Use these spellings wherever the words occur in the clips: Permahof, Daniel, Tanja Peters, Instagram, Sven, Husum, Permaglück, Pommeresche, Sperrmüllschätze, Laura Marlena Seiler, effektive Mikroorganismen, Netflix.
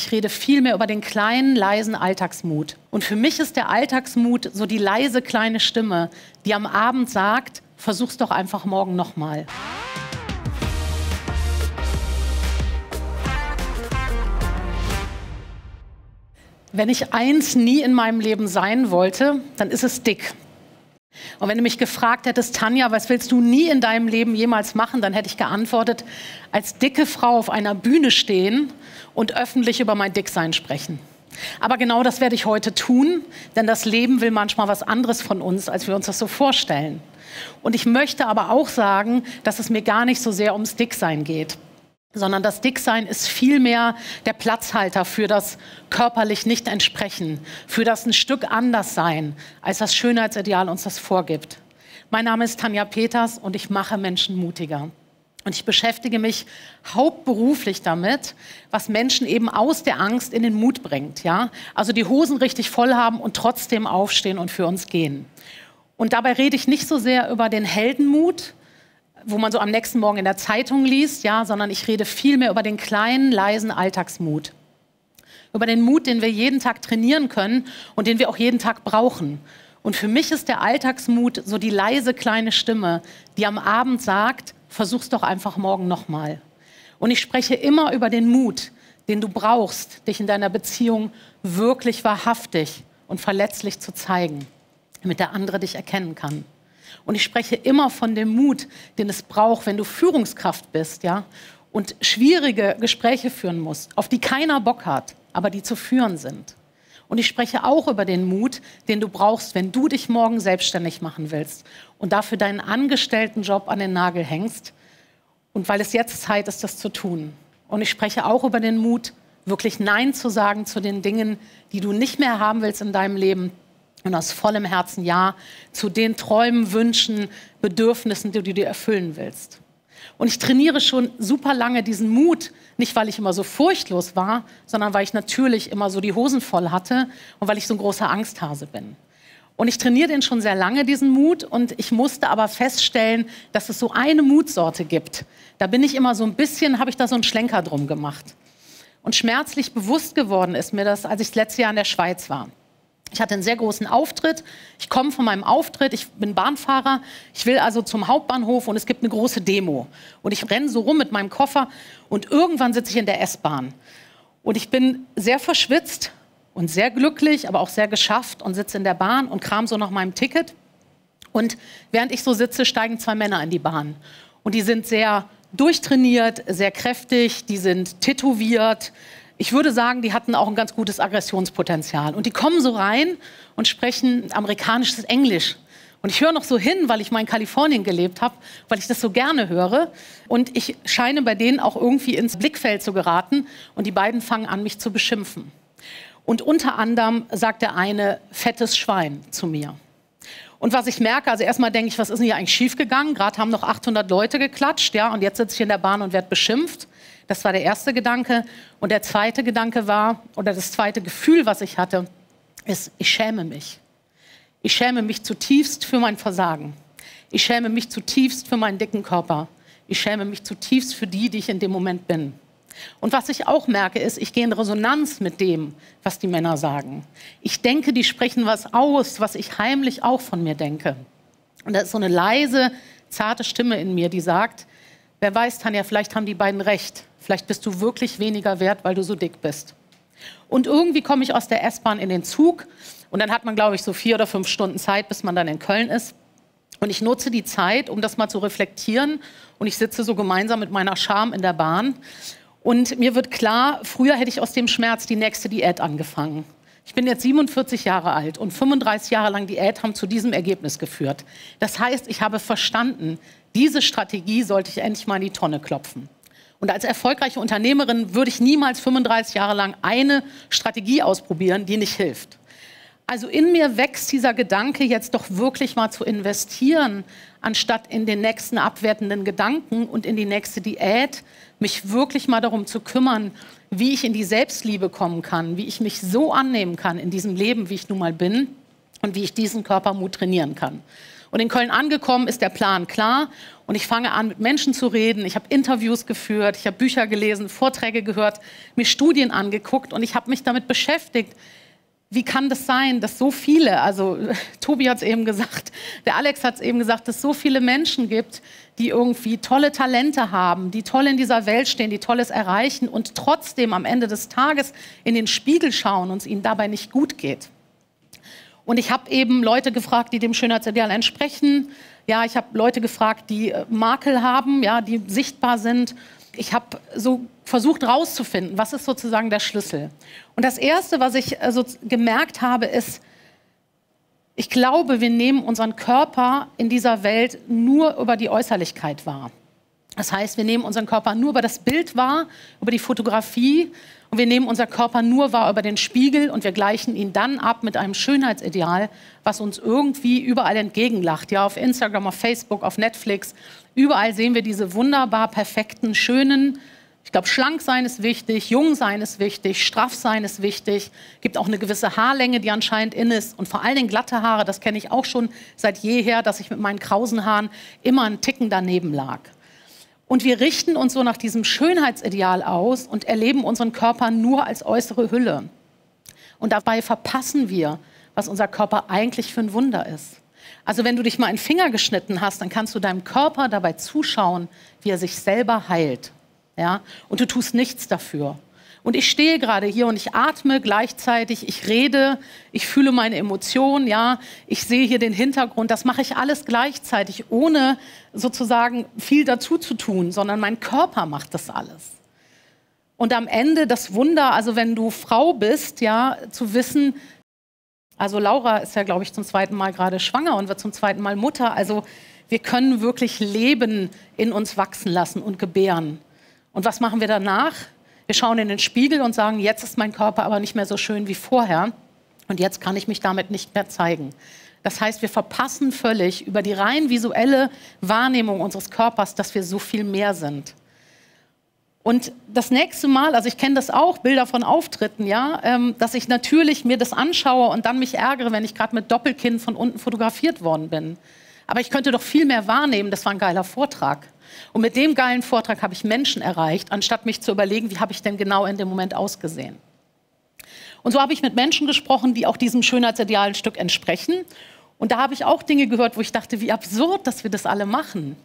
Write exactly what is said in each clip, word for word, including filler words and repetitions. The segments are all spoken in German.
Ich rede viel mehr über den kleinen, leisen Alltagsmut. Und für mich ist der Alltagsmut so die leise, kleine Stimme, die am Abend sagt, versuch's doch einfach morgen nochmal. Wenn ich eins nie in meinem Leben sein wollte, dann ist es dick. Und wenn du mich gefragt hättest, Tanja, was willst du nie in deinem Leben jemals machen, dann hätte ich geantwortet, als dicke Frau auf einer Bühne stehen und öffentlich über mein Dicksein sprechen. Aber genau das werde ich heute tun, denn das Leben will manchmal was anderes von uns, als wir uns das so vorstellen. Und ich möchte aber auch sagen, dass es mir gar nicht so sehr ums Dicksein geht, sondern das Dicksein ist vielmehr der Platzhalter für das körperlich nicht entsprechen, für das ein Stück anders sein, als das Schönheitsideal uns das vorgibt. Mein Name ist Tanja Peters und ich mache Menschen mutiger. Und ich beschäftige mich hauptberuflich damit, was Menschen eben aus der Angst in den Mut bringt. Ja? Also die Hosen richtig voll haben und trotzdem aufstehen und für uns gehen. Und dabei rede ich nicht so sehr über den Heldenmut, wo man so am nächsten Morgen in der Zeitung liest, ja, sondern ich rede viel mehr über den kleinen, leisen Alltagsmut. Über den Mut, den wir jeden Tag trainieren können und den wir auch jeden Tag brauchen. Und für mich ist der Alltagsmut so die leise, kleine Stimme, die am Abend sagt, versuch's doch einfach morgen nochmal. Und ich spreche immer über den Mut, den du brauchst, dich in deiner Beziehung wirklich wahrhaftig und verletzlich zu zeigen, damit der andere dich erkennen kann. Und ich spreche immer von dem Mut, den es braucht, wenn du Führungskraft bist, ja, und schwierige Gespräche führen musst, auf die keiner Bock hat, aber die zu führen sind. Und ich spreche auch über den Mut, den du brauchst, wenn du dich morgen selbstständig machen willst und dafür deinen Angestelltenjob an den Nagel hängst und weil es jetzt Zeit ist, das zu tun. Und ich spreche auch über den Mut, wirklich Nein zu sagen zu den Dingen, die du nicht mehr haben willst in deinem Leben, und aus vollem Herzen Ja zu den Träumen, Wünschen, Bedürfnissen, die du dir erfüllen willst. Und ich trainiere schon super lange diesen Mut, nicht weil ich immer so furchtlos war, sondern weil ich natürlich immer so die Hosen voll hatte und weil ich so ein großer Angsthase bin. Und ich trainiere den schon sehr lange, diesen Mut, und ich musste aber feststellen, dass es so eine Mutsorte gibt. Da bin ich immer so ein bisschen, habe ich da so einen Schlenker drum gemacht. Und schmerzlich bewusst geworden ist mir das, als ich das letzte Jahr in der Schweiz war. Ich hatte einen sehr großen Auftritt, ich komme von meinem Auftritt, ich bin Bahnfahrer, ich will also zum Hauptbahnhof und es gibt eine große Demo. Und ich renne so rum mit meinem Koffer und irgendwann sitze ich in der S-Bahn. Und ich bin sehr verschwitzt und sehr glücklich, aber auch sehr geschafft und sitze in der Bahn und kram so nach meinem Ticket. Und während ich so sitze, steigen zwei Männer in die Bahn. Und die sind sehr durchtrainiert, sehr kräftig, die sind tätowiert. Ich würde sagen, die hatten auch ein ganz gutes Aggressionspotenzial. Und die kommen so rein und sprechen amerikanisches Englisch. Und ich höre noch so hin, weil ich mal in Kalifornien gelebt habe, weil ich das so gerne höre. Und ich scheine bei denen auch irgendwie ins Blickfeld zu geraten. Und die beiden fangen an, mich zu beschimpfen. Und unter anderem sagt der eine, fettes Schwein zu mir. Und was ich merke, also erstmal denke ich, was ist denn hier eigentlich schiefgegangen? Gerade haben noch achthundert Leute geklatscht, ja, und jetzt sitze ich in der Bahn und werde beschimpft. Das war der erste Gedanke. Und der zweite Gedanke war, oder das zweite Gefühl, was ich hatte, ist, ich schäme mich. Ich schäme mich zutiefst für mein Versagen. Ich schäme mich zutiefst für meinen dicken Körper. Ich schäme mich zutiefst für die, die ich in dem Moment bin. Und was ich auch merke, ist, ich gehe in Resonanz mit dem, was die Männer sagen. Ich denke, die sprechen was aus, was ich heimlich auch von mir denke. Und da ist so eine leise, zarte Stimme in mir, die sagt, wer weiß, Tanja, vielleicht haben die beiden recht. Vielleicht bist du wirklich weniger wert, weil du so dick bist. Und irgendwie komme ich aus der S-Bahn in den Zug. Und dann hat man, glaube ich, so vier oder fünf Stunden Zeit, bis man dann in Köln ist. Und ich nutze die Zeit, um das mal zu reflektieren. Und ich sitze so gemeinsam mit meiner Scham in der Bahn. Und mir wird klar, früher hätte ich aus dem Schmerz die nächste Diät angefangen. Ich bin jetzt siebenundvierzig Jahre alt und fünfunddreißig Jahre lang Diät haben zu diesem Ergebnis geführt. Das heißt, ich habe verstanden, diese Strategie sollte ich endlich mal in die Tonne klopfen. Und als erfolgreiche Unternehmerin würde ich niemals fünfunddreißig Jahre lang eine Strategie ausprobieren, die nicht hilft. Also in mir wächst dieser Gedanke, jetzt doch wirklich mal zu investieren, anstatt in den nächsten abwertenden Gedanken und in die nächste Diät, mich wirklich mal darum zu kümmern, wie ich in die Selbstliebe kommen kann, wie ich mich so annehmen kann in diesem Leben, wie ich nun mal bin und wie ich diesen Körpermut trainieren kann. Und in Köln angekommen ist der Plan klar. Und ich fange an, mit Menschen zu reden. Ich habe Interviews geführt, ich habe Bücher gelesen, Vorträge gehört, mir Studien angeguckt. Und ich habe mich damit beschäftigt, wie kann das sein, dass so viele, also Tobi hat es eben gesagt, der Alex hat es eben gesagt, dass es so viele Menschen gibt, die irgendwie tolle Talente haben, die toll in dieser Welt stehen, die Tolles erreichen und trotzdem am Ende des Tages in den Spiegel schauen und es ihnen dabei nicht gut geht. Und ich habe eben Leute gefragt, die dem Schönheitsideal entsprechen. Ja, ich habe Leute gefragt, die Makel haben, ja, die sichtbar sind. Ich habe so versucht rauszufinden, was ist sozusagen der Schlüssel. Und das Erste, was ich also gemerkt habe, ist, ich glaube, wir nehmen unseren Körper in dieser Welt nur über die Äußerlichkeit wahr. Das heißt, wir nehmen unseren Körper nur über das Bild wahr, über die Fotografie, und wir nehmen unseren Körper nur wahr über den Spiegel und wir gleichen ihn dann ab mit einem Schönheitsideal, was uns irgendwie überall entgegenlacht. Ja, auf Instagram, auf Facebook, auf Netflix, überall sehen wir diese wunderbar perfekten, schönen. Ich glaube, schlank sein ist wichtig, jung sein ist wichtig, straff sein ist wichtig. Es gibt auch eine gewisse Haarlänge, die anscheinend in ist. Und vor allen Dingen glatte Haare, das kenne ich auch schon seit jeher, dass ich mit meinen krausen Haaren immer einen Ticken daneben lag. Und wir richten uns so nach diesem Schönheitsideal aus und erleben unseren Körper nur als äußere Hülle. Und dabei verpassen wir, was unser Körper eigentlich für ein Wunder ist. Also wenn du dich mal einen Finger geschnitten hast, dann kannst du deinem Körper dabei zuschauen, wie er sich selber heilt. Ja, und du tust nichts dafür. Und ich stehe gerade hier und ich atme gleichzeitig, ich rede, ich fühle meine Emotionen, ja, ich sehe hier den Hintergrund. Das mache ich alles gleichzeitig, ohne sozusagen viel dazu zu tun, sondern mein Körper macht das alles. Und am Ende das Wunder, also wenn du Frau bist, ja, zu wissen, also Laura ist ja, glaube ich, zum zweiten Mal gerade schwanger und wird zum zweiten Mal Mutter. Also wir können wirklich Leben in uns wachsen lassen und gebären. Und was machen wir danach? Wir schauen in den Spiegel und sagen, jetzt ist mein Körper aber nicht mehr so schön wie vorher und jetzt kann ich mich damit nicht mehr zeigen. Das heißt, wir verpassen völlig über die rein visuelle Wahrnehmung unseres Körpers, dass wir so viel mehr sind. Und das nächste Mal, also ich kenne das auch, Bilder von Auftritten, ja, ähm, dass ich natürlich mir das anschaue und dann mich ärgere, wenn ich gerade mit Doppelkinn von unten fotografiert worden bin. Aber ich könnte doch viel mehr wahrnehmen, das war ein geiler Vortrag. Und mit dem geilen Vortrag habe ich Menschen erreicht, anstatt mich zu überlegen, wie habe ich denn genau in dem Moment ausgesehen. Und so habe ich mit Menschen gesprochen, die auch diesem Schönheitsideal ein Stück entsprechen. Und da habe ich auch Dinge gehört, wo ich dachte, wie absurd, dass wir das alle machen.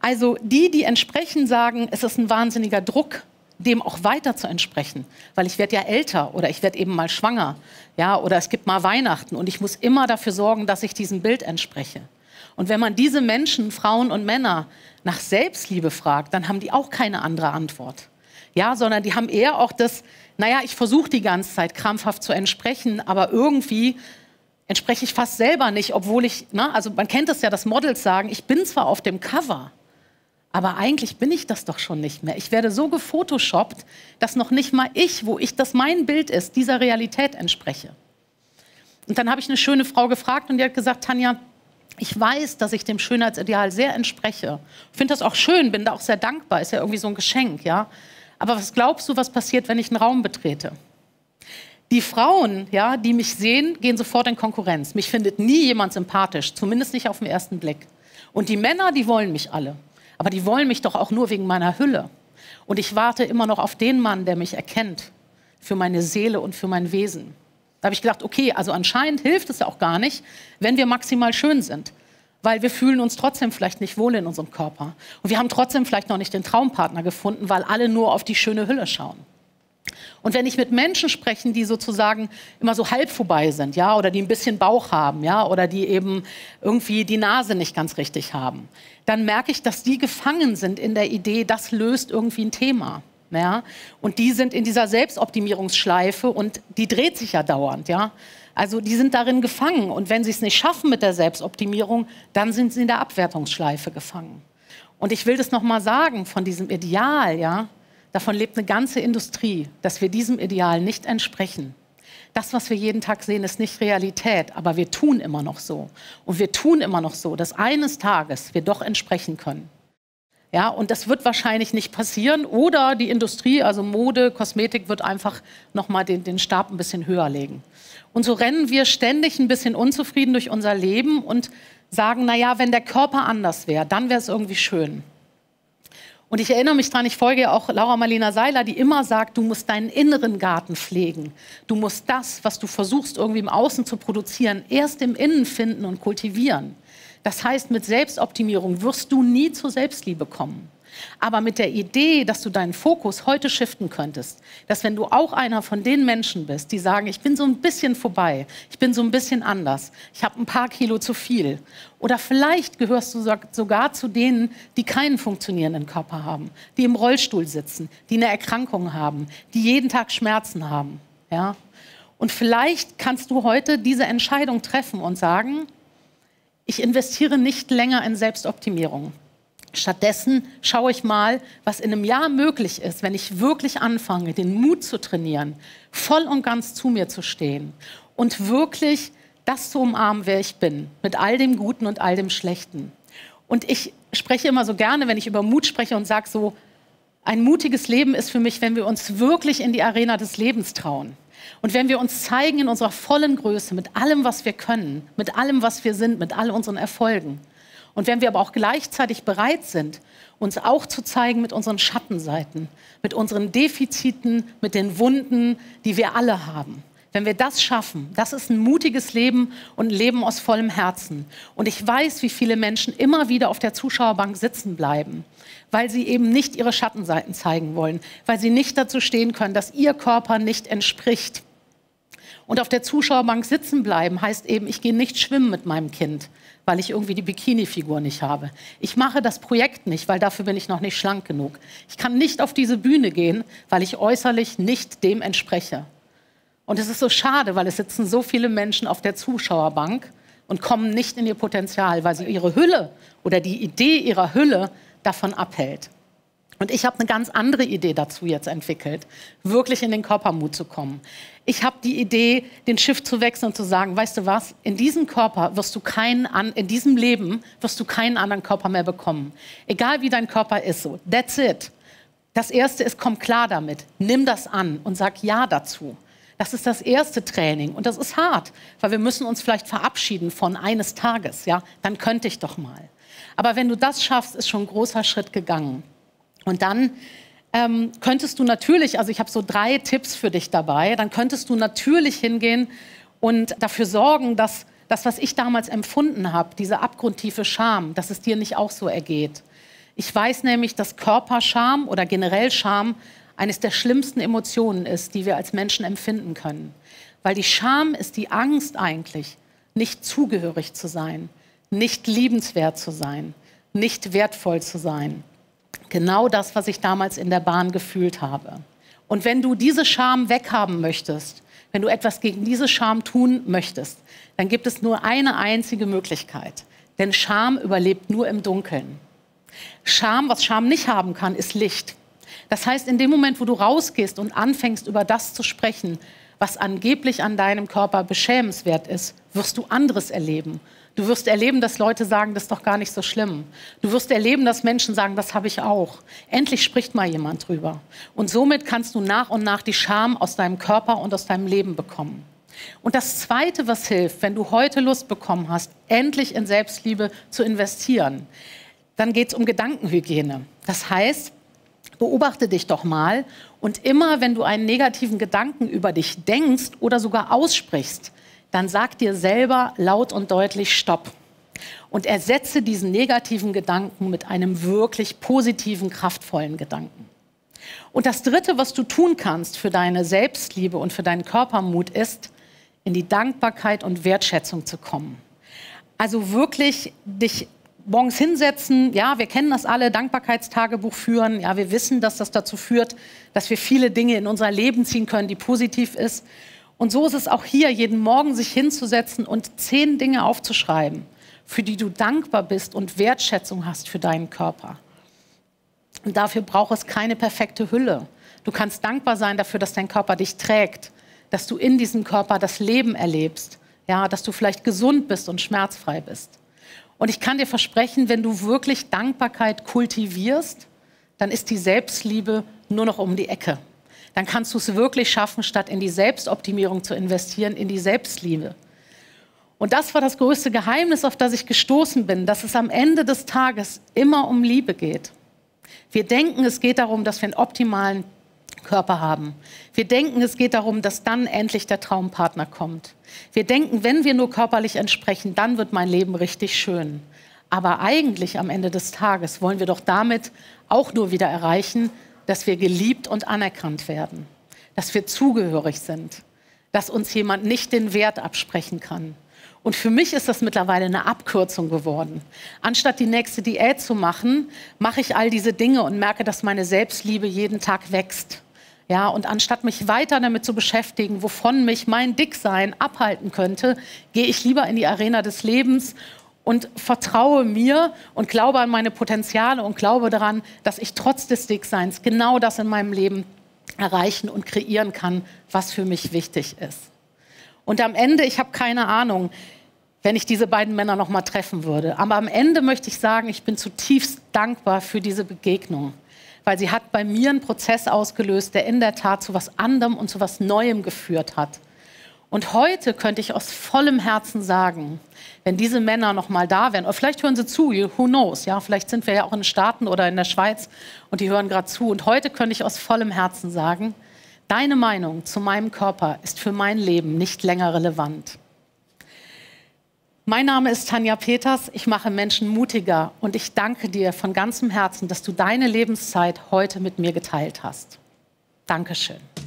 Also die, die entsprechen, sagen, es ist ein wahnsinniger Druck, dem auch weiter zu entsprechen, weil ich werde ja älter oder ich werde eben mal schwanger, ja, oder es gibt mal Weihnachten und ich muss immer dafür sorgen, dass ich diesem Bild entspreche. Und wenn man diese Menschen, Frauen und Männer, nach Selbstliebe fragt, dann haben die auch keine andere Antwort. Ja, sondern die haben eher auch das, naja, ich versuche die ganze Zeit krampfhaft zu entsprechen, aber irgendwie entspreche ich fast selber nicht, obwohl ich, ne, also man kennt es ja, dass Models sagen, ich bin zwar auf dem Cover, aber eigentlich bin ich das doch schon nicht mehr. Ich werde so gefotoshoppt, dass noch nicht mal ich, wo ich das mein Bild ist, dieser Realität entspreche. Und dann habe ich eine schöne Frau gefragt und die hat gesagt, Tanja, ich weiß, dass ich dem Schönheitsideal sehr entspreche. Ich finde das auch schön, bin da auch sehr dankbar. Ist ja irgendwie so ein Geschenk, ja. Aber was glaubst du, was passiert, wenn ich einen Raum betrete? Die Frauen, ja, die mich sehen, gehen sofort in Konkurrenz. Mich findet nie jemand sympathisch, zumindest nicht auf den ersten Blick. Und die Männer, die wollen mich alle. Aber die wollen mich doch auch nur wegen meiner Hülle. Und ich warte immer noch auf den Mann, der mich erkennt. Für meine Seele und für mein Wesen. Da habe ich gedacht, okay, also anscheinend hilft es ja auch gar nicht, wenn wir maximal schön sind. Weil wir fühlen uns trotzdem vielleicht nicht wohl in unserem Körper. Und wir haben trotzdem vielleicht noch nicht den Traumpartner gefunden, weil alle nur auf die schöne Hülle schauen. Und wenn ich mit Menschen spreche, die sozusagen immer so halb vorbei sind, ja, oder die ein bisschen Bauch haben, ja, oder die eben irgendwie die Nase nicht ganz richtig haben, dann merke ich, dass die gefangen sind in der Idee, das löst irgendwie ein Thema. Ja, und die sind in dieser Selbstoptimierungsschleife und die dreht sich ja dauernd. Ja? Also die sind darin gefangen und wenn sie es nicht schaffen mit der Selbstoptimierung, dann sind sie in der Abwertungsschleife gefangen. Und ich will das nochmal sagen, von diesem Ideal, ja, davon lebt eine ganze Industrie, dass wir diesem Ideal nicht entsprechen. Das, was wir jeden Tag sehen, ist nicht Realität, aber wir tun immer noch so. Und wir tun immer noch so, dass eines Tages wir doch entsprechen können. Ja, und das wird wahrscheinlich nicht passieren. Oder die Industrie, also Mode, Kosmetik, wird einfach nochmal den, den Stab ein bisschen höher legen. Und so rennen wir ständig ein bisschen unzufrieden durch unser Leben und sagen, naja, wenn der Körper anders wäre, dann wäre es irgendwie schön. Und ich erinnere mich daran, ich folge ja auch Laura Marlena Seiler, die immer sagt, du musst deinen inneren Garten pflegen. Du musst das, was du versuchst, irgendwie im Außen zu produzieren, erst im Innen finden und kultivieren. Das heißt, mit Selbstoptimierung wirst du nie zur Selbstliebe kommen. Aber mit der Idee, dass du deinen Fokus heute shiften könntest, dass wenn du auch einer von den Menschen bist, die sagen, ich bin so ein bisschen vorbei, ich bin so ein bisschen anders, ich habe ein paar Kilo zu viel. Oder vielleicht gehörst du sogar zu denen, die keinen funktionierenden Körper haben, die im Rollstuhl sitzen, die eine Erkrankung haben, die jeden Tag Schmerzen haben. Ja? Und vielleicht kannst du heute diese Entscheidung treffen und sagen, ich investiere nicht länger in Selbstoptimierung. Stattdessen schaue ich mal, was in einem Jahr möglich ist, wenn ich wirklich anfange, den Mut zu trainieren, voll und ganz zu mir zu stehen und wirklich das zu umarmen, wer ich bin, mit all dem Guten und all dem Schlechten. Und ich spreche immer so gerne, wenn ich über Mut spreche und sage so, ein mutiges Leben ist für mich, wenn wir uns wirklich in die Arena des Lebens trauen. Und wenn wir uns zeigen in unserer vollen Größe, mit allem, was wir können, mit allem, was wir sind, mit all unseren Erfolgen. Und wenn wir aber auch gleichzeitig bereit sind, uns auch zu zeigen mit unseren Schattenseiten, mit unseren Defiziten, mit den Wunden, die wir alle haben. Wenn wir das schaffen, das ist ein mutiges Leben und ein Leben aus vollem Herzen. Und ich weiß, wie viele Menschen immer wieder auf der Zuschauerbank sitzen bleiben, weil sie eben nicht ihre Schattenseiten zeigen wollen, weil sie nicht dazu stehen können, dass ihr Körper nicht entspricht. Und auf der Zuschauerbank sitzen bleiben heißt eben, ich gehe nicht schwimmen mit meinem Kind, weil ich irgendwie die Bikini-Figur nicht habe. Ich mache das Projekt nicht, weil dafür bin ich noch nicht schlank genug. Ich kann nicht auf diese Bühne gehen, weil ich äußerlich nicht dem entspreche. Und es ist so schade, weil es sitzen so viele Menschen auf der Zuschauerbank und kommen nicht in ihr Potenzial, weil sie ihre Hülle oder die Idee ihrer Hülle davon abhält. Und ich habe eine ganz andere Idee dazu jetzt entwickelt, wirklich in den Körpermut zu kommen. Ich habe die Idee, den Shift zu wechseln und zu sagen, weißt du was, in diesem Körper wirst du keinen, in diesem Leben wirst du keinen anderen Körper mehr bekommen. Egal wie dein Körper ist, so, that's it. Das Erste ist, komm klar damit, nimm das an und sag Ja dazu. Das ist das erste Training und das ist hart, weil wir müssen uns vielleicht verabschieden von eines Tages, ja, dann könnte ich doch mal. Aber wenn du das schaffst, ist schon ein großer Schritt gegangen. Und dann ähm, könntest du natürlich, also ich habe so drei Tipps für dich dabei, dann könntest du natürlich hingehen und dafür sorgen, dass das, was ich damals empfunden habe, diese abgrundtiefe Scham, dass es dir nicht auch so ergeht. Ich weiß nämlich, dass Körperscham oder generell Scham eines der schlimmsten Emotionen ist, die wir als Menschen empfinden können. Weil die Scham ist die Angst eigentlich, nicht zugehörig zu sein, nicht liebenswert zu sein, nicht wertvoll zu sein. Genau das, was ich damals in der Bahn gefühlt habe. Und wenn du diese Scham weghaben möchtest, wenn du etwas gegen diese Scham tun möchtest, dann gibt es nur eine einzige Möglichkeit. Denn Scham überlebt nur im Dunkeln. Scham, was Scham nicht haben kann, ist Licht. Das heißt, in dem Moment, wo du rausgehst und anfängst, über das zu sprechen, was angeblich an deinem Körper beschämenswert ist, wirst du anderes erleben. Du wirst erleben, dass Leute sagen, das ist doch gar nicht so schlimm. Du wirst erleben, dass Menschen sagen, das habe ich auch. Endlich spricht mal jemand drüber. Und somit kannst du nach und nach die Scham aus deinem Körper und aus deinem Leben bekommen. Und das Zweite, was hilft, wenn du heute Lust bekommen hast, endlich in Selbstliebe zu investieren, dann geht es um Gedankenhygiene. Das heißt, beobachte dich doch mal und immer, wenn du einen negativen Gedanken über dich denkst oder sogar aussprichst, dann sag dir selber laut und deutlich Stopp und ersetze diesen negativen Gedanken mit einem wirklich positiven, kraftvollen Gedanken. Und das Dritte, was du tun kannst für deine Selbstliebe und für deinen Körpermut, ist, in die Dankbarkeit und Wertschätzung zu kommen. Also wirklich dich morgens hinsetzen, ja, wir kennen das alle, Dankbarkeitstagebuch führen, ja, wir wissen, dass das dazu führt, dass wir viele Dinge in unser Leben ziehen können, die positiv ist. Und so ist es auch hier, jeden Morgen sich hinzusetzen und zehn Dinge aufzuschreiben, für die du dankbar bist und Wertschätzung hast für deinen Körper. Und dafür braucht es keine perfekte Hülle. Du kannst dankbar sein dafür, dass dein Körper dich trägt, dass du in diesem Körper das Leben erlebst, ja, dass du vielleicht gesund bist und schmerzfrei bist. Und ich kann dir versprechen, wenn du wirklich Dankbarkeit kultivierst, dann ist die Selbstliebe nur noch um die Ecke. Dann kannst du es wirklich schaffen, statt in die Selbstoptimierung zu investieren, in die Selbstliebe. Und das war das größte Geheimnis, auf das ich gestoßen bin, dass es am Ende des Tages immer um Liebe geht. Wir denken, es geht darum, dass wir einen optimalen Körper haben. Wir denken, es geht darum, dass dann endlich der Traumpartner kommt. Wir denken, wenn wir nur körperlich entsprechen, dann wird mein Leben richtig schön. Aber eigentlich am Ende des Tages wollen wir doch damit auch nur wieder erreichen, dass wir geliebt und anerkannt werden, dass wir zugehörig sind, dass uns jemand nicht den Wert absprechen kann. Und für mich ist das mittlerweile eine Abkürzung geworden. Anstatt die nächste Diät zu machen, mache ich all diese Dinge und merke, dass meine Selbstliebe jeden Tag wächst. Ja, und anstatt mich weiter damit zu beschäftigen, wovon mich mein Dicksein abhalten könnte, gehe ich lieber in die Arena des Lebens und vertraue mir und glaube an meine Potenziale und glaube daran, dass ich trotz des Dickseins genau das in meinem Leben erreichen und kreieren kann, was für mich wichtig ist. Und am Ende, ich habe keine Ahnung, wenn ich diese beiden Männer noch mal treffen würde. Aber am Ende möchte ich sagen, ich bin zutiefst dankbar für diese Begegnung. Weil sie hat bei mir einen Prozess ausgelöst, der in der Tat zu was anderem und zu was Neuem geführt hat. Und heute könnte ich aus vollem Herzen sagen, wenn diese Männer noch mal da wären, oder vielleicht hören sie zu, who knows, ja, vielleicht sind wir ja auch in den Staaten oder in der Schweiz und die hören gerade zu. Und heute könnte ich aus vollem Herzen sagen, deine Meinung zu meinem Körper ist für mein Leben nicht länger relevant. Mein Name ist Tanja Peters, ich mache Menschen mutiger und ich danke dir von ganzem Herzen, dass du deine Lebenszeit heute mit mir geteilt hast. Dankeschön.